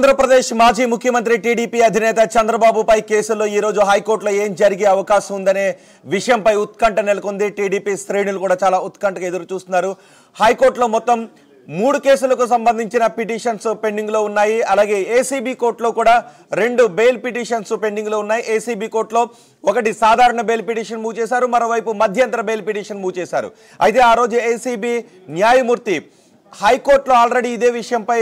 ఆంధ్రప్రదేశ్ మాజీ ముఖ్యమంత్రి టీడీపీ అధినేత చంద్రబాబు పై కేసులో ఈ రోజు హైకోర్టులో ఏం జరిగే అవకాశం ఉందనే విషయంపై ఉత్కంఠ నెలకొంది టీడీపీ శ్రేణులు కూడా చాలా ఉత్కంఠగా ఎదురు చూస్తున్నారు హైకోర్టులో మొత్తం 3 కేసులకు సంబంధించిన పిటిషన్స్ పెండింగ్ లో ఉన్నాయి అలాగే ఏసీబీ కోర్టులో కూడా 2 బెయిల్ పిటిషన్స్ పెండింగ్ లో ఉన్నాయి ఏసీబీ కోర్టులో ఒకటి సాధారణ బెయిల్ పిటిషన్ మూవ్ చేశారు మరోవైపు మధ్యంతర బెయిల్ పిటిషన్ మూవ్ చేశారు అయితే ఆ రోజు ఏసీబీ న్యాయమూర్తి హైకోర్టులో ఆల్రెడీ ఇదే విషయంపై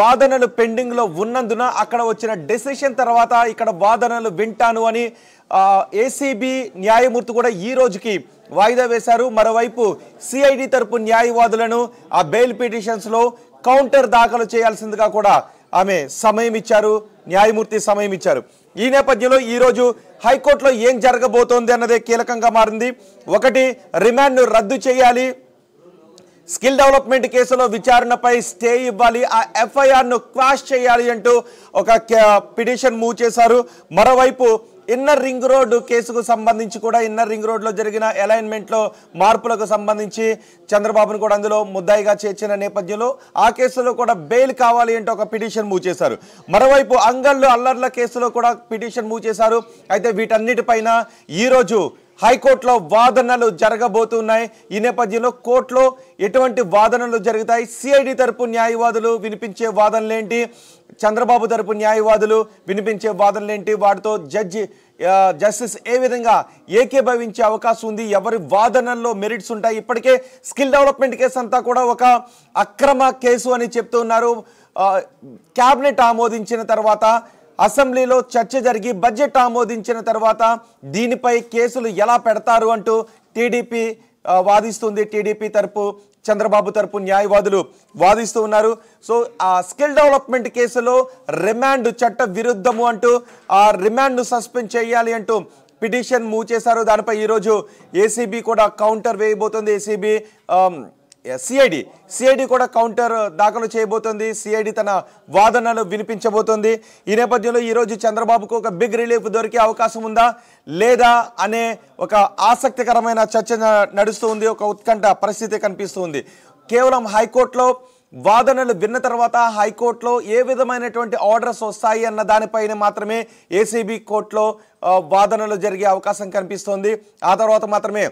వాదనలు పెండింగ్ లో ఉన్నందున అక్కడ వచ్చిన డిసిషన్ తర్వాత ఇక్కడ వాదనలు వింటాను అని ఏసీబీ న్యాయమూర్తి కూడా ఈ రోజుకి వాయిదా వేశారు మరోవైపు సిఐడి తరపు న్యాయవాదులను ఆ బెయిల్ పిటిషన్స్ లో కౌంటర్ దాఖలు చేయాల్సిందిగా కూడా ఆమె సమయం ఇచ్చారు న్యాయమూర్తి సమయం ఇచ్చారు ఈ నేపథ్యంలో ఈ రోజు హైకోర్టులో ఏం జరగబోతోంది అన్నదే కీలకంగా మారింది ఒకటి రిమాండ్ ను రద్దు చేయాలి स्किल डेवलपमेंट केस विचारण पै स्टे इव्वाली आ एफआईआर नु क्वाश चेयाली अंटू ओक पिटिशन मूव चेशारू मरोवैपु इन्नर रिंग रोड केसुकु संबंधिंची कूडा इन्नर रिंग रोड लो जरिगिन अलाइनमेंट लो मार्पुलकु संबंधिंची चंद्रबाबुनु कूडा अंदुलो मुद्दायिगा चेर्चिन नेपथ्यंलो आ केसुलो कूडा बेल कावाली अंटे ओक पिटिशन मूव चेशारू मरोवैपु अंगल्लु अल्लर्ल केसुलो कूडा पिटिशन मूव चेशारू अयिते वीटन्निटिपैन ई रोजु హైకోర్టులో వాదనలు జరగబోతున్నాయి ఈ నేపథ్యంలో కోర్టులో ఎటువంటి వాదనలు జరుగుతాయి సిఐడి తరపు న్యాయవాదులు వినిపించే వాదనలేంటి చంద్రబాబు తరపు న్యాయవాదులు వినిపించే వాదనలేంటి వాటితో జడ్జి జస్టిస్ ఏ విధంగా ఏకీభవించే అవకాశం ఉంది ఎవరి వాదనల్లో మెరిట్స్ ఉంటాయి ఇప్పటికే స్కిల్ డెవలప్మెంట్ కేసు అంతా కూడా ఒక అక్రమ కేసు అని చెప్తున్నారు క్యాబినెట్ ఆమోదించిన తర్వాత అసెంబ్లీలో చర్చ జరిగి బడ్జెట్ ఆమోదించిన తర్వాత దీనిపై కేసులు ఎలా పెడతారు అంటూ టీడీపీ వాదిస్తుంది టీడీపీ తరపు చంద్రబాబు తరపు న్యాయవాదులు వాదిస్తూ ఉన్నారు సో ఆ స్కిల్ డెవలప్మెంట్ కేసులో రిమాండ్ చట్ట విరుద్ధము అంటూ ఆ రిమాండ్ ను సస్పెండ్ చేయాలి అంటూ పిటిషన్ మూవ్ చేశారు దానిపై ఈ రోజు ఏసీబీ కూడా కౌంటర్ వేయబోతుంది ఏసీబీ సిఐడి కూడా కౌంటర్ దాఖలు చేయబోతుంది సిఐడి తన వాదనలు వినిపించబోతుంది ఈ నేపథ్యంలో ఈ రోజు చంద్రబాబుకు ఒక బిగ్ రిలీఫ్ దొరికే అవకాశం ఉందా లేదా అనే ఒక ఆసక్తికరమైన చర్చ నడుస్తుంది ఒక ఉత్కంఠ పరిస్థితి కనిపిస్తుంది కేవలం హైకోర్టులో వాదనలు విన్న తర్వాత హైకోర్టులో ఏ విధమైనటువంటి ఆర్డర్స్ వస్తాయి అన్న దానిపైనే మాత్రమే ఏసీబీ కోర్టులో వాదనలు జరిగే అవకాశం కనిపిస్తుంది ఆ తర్వాత మాత్రమే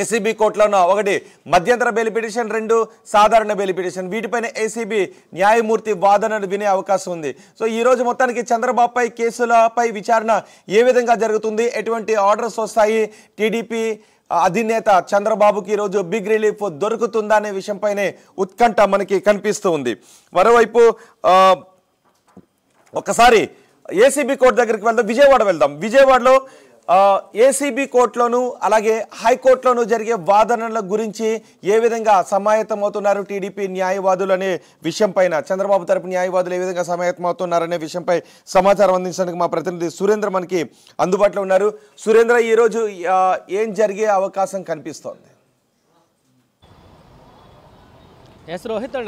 ఏసీబీ కోర్టులో ఒకటి మధ్యంతర బెయిల్ పిటిషన్ 2 సాధారణ బెయిల్ పిటిషన్ వీటిపైన ఏసీబీ న్యాయమూర్తి వాదనలు వినే అవకాశం ఉంది సో ఈ రోజు మొత్తానికి చంద్రబాబుపై కేసులపై విచారణ ఏ విధంగా జరుగుతుంది ఎటువంటి ఆర్డర్స్ వస్తాయి టీడీపీ అధినేత చంద్రబాబుకి ఈ రోజు బిగ్ రిలీఫ్ దొరుకుతుందా అనే విషయంపైనే ఉత్కంఠ మనకి కనిపిస్తుంది మరోవైపు ఒకసారి ఏసీబీ కోర్టు దగ్గరికి వెళ్దాం విజయవాడలో ఏసీబీ కోర్టులోను అలాగే హైకోర్టులోను జరిగే వాదనల గురించి ఏ విధంగా సమాయత్తమవుతున్నారు టీడీపీ న్యాయవాదులు అనే విషయంపైన చంద్రబాబు తరపు న్యాయవాదులు ఏ విధంగా సమాయత్తమవుతున్నారు అనే విషయంపై సమాచారం అందించడానికి మా ప్రతినిధి సురేంద్ర మనకి అందుబాటులో ఉన్నారు సురేంద్ర ఈ రోజు ఏం జరిగే అవకాశం కనిపిస్తోంది ఎస్ రోహిత్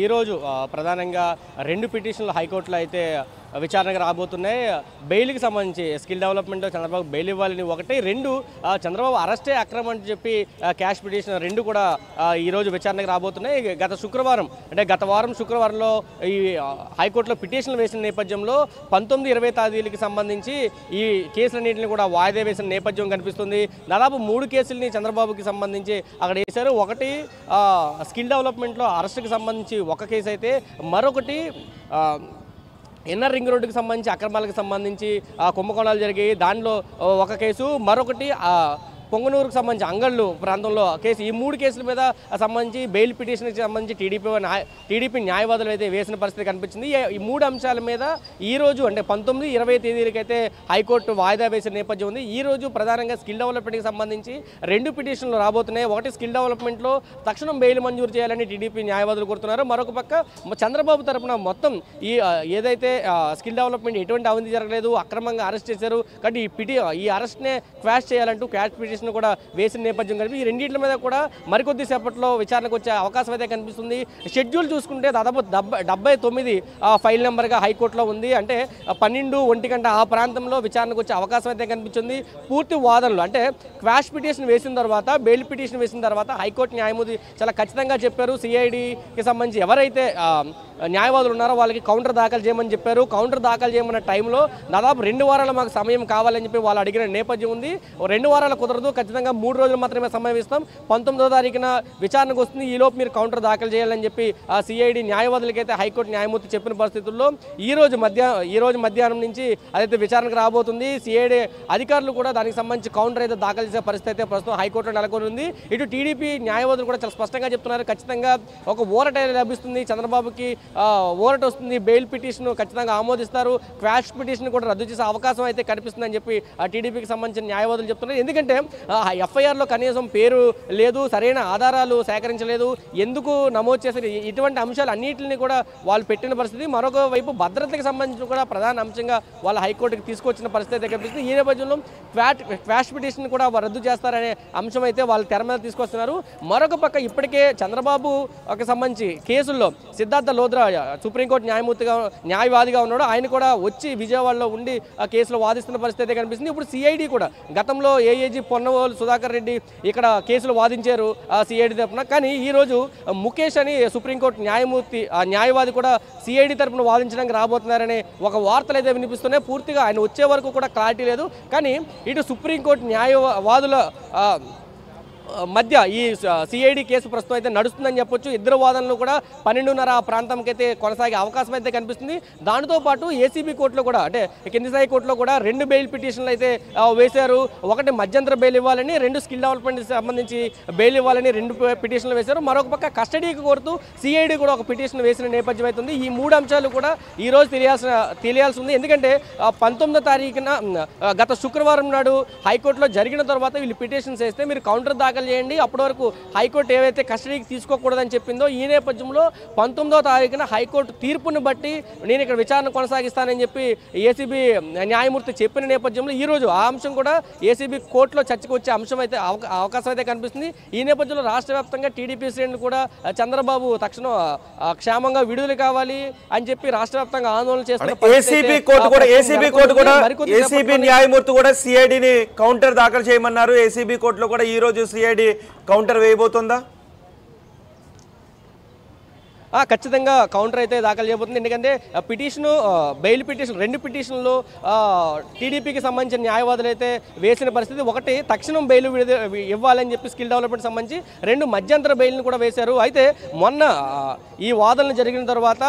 ఈ రోజు ప్రధానంగా 2 పిటిషన్లు హైకోర్టులో అయితే విచారణకు రాబోతున్నాయి బెయిల్కి సంబంధించి స్కిల్ డెవలప్మెంట్లో చంద్రబాబు బెయిల్ ఇవ్వాలని ఒకటి 2 చంద్రబాబు అరెస్టే అక్రమం అని చెప్పి క్యాష్ పిటిషన్ 2 కూడా ఈరోజు విచారణకు రాబోతున్నాయి గత వారం శుక్రవారంలో ఈ హైకోర్టులో పిటిషన్లు వేసిన నేపథ్యంలో 19, 20 తేదీలకు సంబంధించి ఈ కేసులన్నింటిని కూడా వాయిదా వేసిన నేపథ్యం కనిపిస్తుంది దాదాపు 3 కేసుల్ని చంద్రబాబుకి సంబంధించి అక్కడ వేశారు ఒకటి స్కిల్ డెవలప్మెంట్లో అరెస్ట్కి సంబంధించి ఒక కేసు అయితే మరొకటి ఇన్నర్ రింగ్ రోడ్డుకి సంబంధించి అక్రమాలకు సంబంధించి కుంభకోణాలు జరిగాయి దానిలో ఒక కేసు మరొకటి పొంగనూరుకు సంబంధించి అంగళ్ళు ప్రాంతంలో కేసు ఈ 3 కేసుల మీద సంబంధించి బెయిల్ పిటిషన్కి సంబంధించి టీడీపీ న్యాయవాదులు అయితే వేసిన పరిస్థితి కనిపించింది ఈ 3 అంశాల మీద ఈరోజు అంటే 19, 20 తేదీలకైతే హైకోర్టు వాయిదా వేసిన నేపథ్యం ఉంది ఈరోజు ప్రధానంగా స్కిల్ డెవలప్మెంట్కి సంబంధించి 2 పిటిషన్లు రాబోతున్నాయి ఒకటి స్కిల్ డెవలప్మెంట్లో తక్షణం బెయిల్ మంజూరు చేయాలని టీడీపీ న్యాయవాదులు కోరుతున్నారు మరొక పక్క చంద్రబాబు తరపున మొత్తం ఈ ఏదైతే స్కిల్ డెవలప్మెంట్ ఎటువంటి అవినీతి జరగలేదు అక్రమంగా అరెస్ట్ చేశారు కాబట్టి ఈ అరెస్ట్నే క్వాష్ చేయాలంటూ క్వాష్ పిటిషన్ పిటిషన్ కూడా వేసిన నేపథ్యం కనిపి ఈ రెండిట్ల మీద కూడా మరికొద్ది సేపట్లో విచారణకు వచ్చే అవకాశం అయితే కనిపిస్తుంది. షెడ్యూల్ చూసుకుంటే దాదాపు 79 ఫైల్ నెంబర్గా హైకోర్టులో ఉంది. అంటే 12-1 ఆ ప్రాంతంలో విచారణకు వచ్చే అవకాశం అయితే కనిపిస్తుంది. పూర్తి వాదనలు అంటే క్వాష్ పిటిషన్ వేసిన తర్వాత బెయిల్ పిటిషన్ వేసిన తర్వాత హైకోర్టు న్యాయమూర్తి చాలా ఖచ్చితంగా చెప్పారు. సిఐడికి సంబంధించి ఎవరైతే న్యాయవాదులు ఉన్నారో వాళ్ళకి కౌంటర్ దాఖలు చేయమని చెప్పారు. కౌంటర్ దాఖలు చేయమన్న టైంలో దాదాపు 2 వారాలు మాకు సమయం కావాలని చెప్పి వాళ్ళు అడిగిన నేపథ్యం ఉంది. 2 వారాలు కుదరదు, ఖచ్చితంగా 3 రోజులు మాత్రమే సమయం ఇస్తాం, 19వ తారీఖున విచారణకు వస్తుంది, ఈలోపు మీరు కౌంటర్ దాఖలు చేయాలని చెప్పి సిఐడి న్యాయవాదులకైతే హైకోర్టు న్యాయమూర్తి చెప్పిన పరిస్థితుల్లో ఈ రోజు మధ్యాహ్నం నుంచి అదైతే విచారణకు రాబోతుంది. సిఐడి అధికారులు కూడా దానికి సంబంధించి కౌంటర్ అయితే దాఖలు చేసే పరిస్థితి అయితే ప్రస్తుతం హైకోర్టులో నెలకొని ఉంది. ఇటు టీడీపీ న్యాయవాదులు కూడా చాలా స్పష్టంగా చెప్తున్నారు, ఖచ్చితంగా ఒక ఊరట లభిస్తుంది, చంద్రబాబుకి ఓరట్ వస్తుంది, బెయిల్ పిటిషన్ ఖచ్చితంగా ఆమోదిస్తారు, క్వాష్ పిటిషన్ కూడా రద్దు చేసే అవకాశం అయితే కనిపిస్తుందని చెప్పి టీడీపీకి సంబంధించిన న్యాయవాదులు చెప్తున్నారు. ఎందుకంటే ఎఫ్ఐఆర్లో కనీసం పేరు లేదు, సరైన ఆధారాలు సేకరించలేదు, ఎందుకు నమోదు చేసిన ఇటువంటి అంశాలు అన్నింటిని కూడా వాళ్ళు పెట్టిన పరిస్థితి. మరొక వైపు భద్రతకి సంబంధించి కూడా ప్రధాన అంశంగా వాళ్ళు హైకోర్టుకి తీసుకొచ్చిన పరిస్థితి అయితే కనిపిస్తుంది. ఈ నేపథ్యంలో క్వాష్ పిటిషన్ కూడా రద్దు చేస్తారనే అంశం అయితే వాళ్ళు తెర మీద తీసుకొస్తున్నారు. మరొక పక్క ఇప్పటికే చంద్రబాబుకి సంబంధించి కేసుల్లో సిద్ధార్థ లోద్రా సుప్రీంకోర్టు న్యాయవాదిగా ఉన్నాడు, ఆయన కూడా వచ్చి విజయవాడలో ఉండి ఆ కేసులో వాదిస్తున్న పరిస్థితి కనిపిస్తుంది. ఇప్పుడు సిఐడి కూడా గతంలో ఏఏజీ పొన్నవోలు సుధాకర్ రెడ్డి ఇక్కడ కేసులు వాదించారు సిఐడి తరఫున, కానీ ఈరోజు ముఖేష్ అని సుప్రీంకోర్టు న్యాయవాది కూడా సిఐడి తరఫున వాదించడానికి రాబోతున్నారనే ఒక వార్తలు అయితే వినిపిస్తున్నాయి. పూర్తిగా ఆయన వచ్చే వరకు కూడా క్లారిటీ లేదు, కానీ ఇటు సుప్రీంకోర్టు న్యాయవాదుల మధ్య ఈ సిఐడి కేసు ప్రస్తుతం అయితే నడుస్తుందని చెప్పొచ్చు. ఇద్దరు వాదనలు కూడా 12:30 ఆ ప్రాంతంకి అయితే కొనసాగే అవకాశం అయితే కనిపిస్తుంది. దానితో పాటు ఏసీబీ కోర్టులో కూడా అంటే కింది స్థాయి కోర్టులో కూడా 2 బెయిల్ పిటిషన్లు అయితే వేశారు. ఒకటి మధ్యంతర బెయిల్ ఇవ్వాలని, 2 స్కిల్ డెవలప్మెంట్ సంబంధించి బెయిల్ ఇవ్వాలని 2 పిటిషన్లు వేశారు. మరొక పక్క కస్టడీకి కోరుతూ సిఐడి కూడా ఒక పిటిషన్ వేసిన నేపథ్యం అవుతుంది. ఈ 3 అంశాలు కూడా ఈరోజు తెలియాల్సి ఉంది. ఎందుకంటే 19వ తారీఖున గత శుక్రవారం నాడు హైకోర్టులో జరిగిన తర్వాత వీళ్ళు పిటిషన్స్ వేస్తే మీరు కౌంటర్ దాకా చేయండి, అప్పటి వరకు హైకోర్టు ఏవైతే కస్టడీకి తీసుకోకూడదని చెప్పిందో ఈ నేపథ్యంలో 19వ తారీఖున హైకోర్టు తీర్పును బట్టి నేను ఇక్కడ విచారణ కొనసాగిస్తానని చెప్పి ఏసీబీ న్యాయమూర్తి చెప్పిన నేపథ్యంలో ఈరోజు ఆ అంశం కూడా ఏసీబీ కోర్టులో చర్చకు వచ్చే అంశం అయితే అవకాశం అయితే కనిపిస్తుంది. ఈ నేపథ్యంలో రాష్ట్ర వ్యాప్తంగా టీడీపీ శ్రేణులు కూడా చంద్రబాబు తక్షణం క్షేమంగా విడుదల కావాలి అని చెప్పి రాష్ట్ర వ్యాప్తంగా ఆందోళన చేస్తున్నారు. ఏసీబీ కోర్టులో కూడా ఈ రోజు సిఐడి కౌంటర్ వేయబోతుందా? ఖచ్చితంగా కౌంటర్ అయితే దాఖలు చేయబోతుంది. ఎందుకంటే పిటిషను బెయిల్ పిటిషన్ 2 పిటిషన్లు టీడీపీకి సంబంధించిన న్యాయవాదులు అయితే వేసిన పరిస్థితి. ఒకటి తక్షణం బెయిల్ ఇవ్వాలని చెప్పి స్కిల్ డెవలప్మెంట్ సంబంధించి, 2 మధ్యంతర బెయిల్ని కూడా వేశారు. అయితే మొన్న ఈ వాదనలు జరిగిన తర్వాత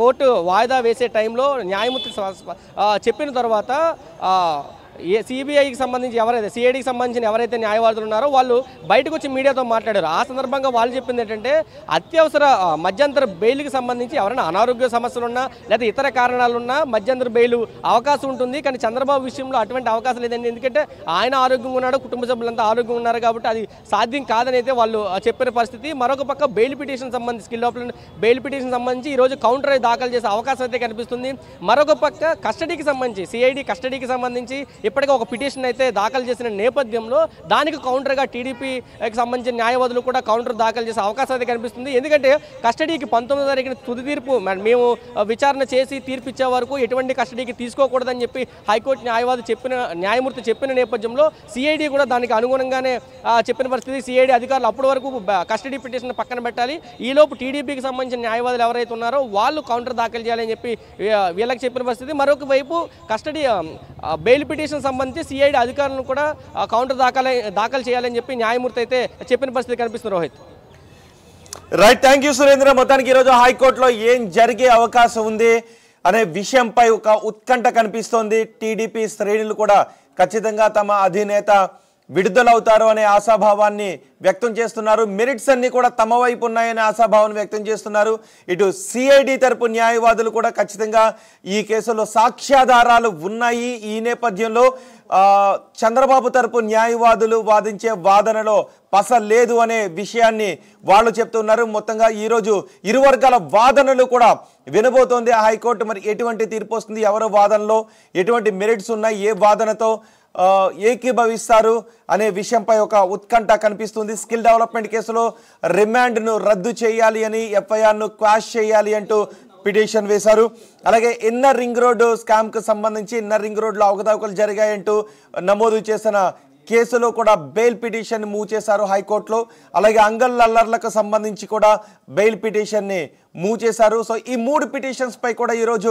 కోర్టు వాయిదా వేసే టైంలో న్యాయమూర్తి చెప్పిన తర్వాత సిబిఐకి సంబంధించి ఎవరైతే సిఐడికి సంబంధించిన ఎవరైతే న్యాయవాదులు ఉన్నారో వాళ్ళు బయటకు వచ్చి మీడియాతో మాట్లాడారు. ఆ సందర్భంగా వాళ్ళు చెప్పింది ఏంటంటే అత్యవసర మధ్యంతర బెయిల్కి సంబంధించి ఎవరైనా అనారోగ్య సమస్యలున్నా లేదా ఇతర కారణాలున్నా మధ్యంతర బెయిల్ అవకాశం ఉంటుంది, కానీ చంద్రబాబు విషయంలో అటువంటి అవకాశం లేదండి, ఎందుకంటే ఆయన ఆరోగ్యంగా ఉన్నాడు, కుటుంబ సభ్యులంతా ఆరోగ్యంగా ఉన్నారు కాబట్టి అది సాధ్యం కాదని అయితే వాళ్ళు చెప్పిన పరిస్థితి. మరొక పక్క బెయిల్ పిటిషన్ సంబంధించి స్కిల్ డెవలప్మెంట్ బెయిల్ పిటిషన్ సంబంధించి ఈరోజు కౌంటర్ దాఖలు చేసే అవకాశం అయితే కనిపిస్తుంది. మరొక పక్క కస్టడీకి సంబంధించి సిఐడి కస్టడీకి సంబంధించి ఇప్పటికే ఒక పిటిషన్ అయితే దాఖలు చేసిన నేపథ్యంలో దానికి కౌంటర్గా టీడీపీకి సంబంధించిన న్యాయవాదులు కూడా కౌంటర్ దాఖలు చేసే అవకాశం అయితే కనిపిస్తుంది. ఎందుకంటే కస్టడీకి 19వ తారీఖున తుది తీర్పు మేము విచారణ చేసి తీర్పు ఇచ్చే వరకు ఎటువంటి కస్టడీకి తీసుకోకూడదని చెప్పి హైకోర్టు న్యాయమూర్తి చెప్పిన నేపథ్యంలో సిఐడి కూడా దానికి అనుగుణంగానే చెప్పిన పరిస్థితి. సిఐడి అధికారులు అప్పటి వరకు కస్టడీ పిటిషన్ పక్కన పెట్టాలి, ఈలోపు టీడీపీకి సంబంధించిన న్యాయవాదులు ఎవరైతే ఉన్నారో వాళ్ళు కౌంటర్ దాఖలు చేయాలని చెప్పి వీళ్ళకి చెప్పిన పరిస్థితి. మరొక వైపు కస్టడీ బెయిల్ పిటిషన్ సంబంధించి సిఐడి అధికారులను కూడా కౌంటర్ దాఖలు చేయాలని చెప్పి న్యాయమూర్తి అయితే చెప్పిన పరిస్థితి కనిపిస్తుంది. Rohit right, thank you Surendra. మొత్తానికి ఈరోజు హైకోర్టులో ఏం జరిగే అవకాశం ఉంది అనే విషయంపై ఒక ఉత్కంఠ కనిపిస్తోంది. టీడీపీ శ్రేణులు కూడా ఖచ్చితంగా తమ అధినేత విడుదలవుతారు అనే ఆశాభావాన్ని వ్యక్తం చేస్తున్నారు. మెరిట్స్ అన్ని కూడా తమ వైపు ఉన్నాయనే ఆశాభావాన్ని వ్యక్తం చేస్తున్నారు. ఇటు సిఐడి తరపు న్యాయవాదులు కూడా ఖచ్చితంగా ఈ కేసులో సాక్ష్యాధారాలు ఉన్నాయి, ఈ నేపథ్యంలో చంద్రబాబు తరపు న్యాయవాదులు వాదించే వాదనలో పస లేదు అనే విషయాన్ని వాళ్ళు చెప్తున్నారు. మొత్తంగా ఈరోజు ఇరు వర్గాల వాదనలు కూడా వినబోతోంది హైకోర్టు. మరి ఎటువంటి తీర్పు వస్తుంది, ఎవరు వాదనలో ఎటువంటి మెరిట్స్ ఉన్నాయి, ఏ వాదనతో ఏకీభవిస్తారు అనే విషయంపై ఒక ఉత్కంఠ కనిపిస్తుంది। స్కిల్ డెవలప్‌మెంట్ కేసులో రిమాండ్ ను రద్దు చేయాలి అని ఎఫ్ఐఆర్ ను క్వాష్ చేయాలి అంటూ పిటిషన్ వేశారు। అలాగే ఇన్నర్ రింగ్ రోడ్ స్కామ్ కు సంబంధించి ఇన్నర్ రింగ్ రోడ్ లో అవకతవకలు జరిగాయి అంటూ నమోదు చేసిన కేసులో కూడా బెయిల్ పిటిషన్ మూవ్ చేశారు హైకోర్టులో। అలాగే అంగల్ లల్లర్లకు సంబంధించి కూడా బెయిల్ పిటిషన్ ని మూవ్ చేశారు। సో ఈ మూడు పిటిషన్స్ పై కూడా ఈ రోజు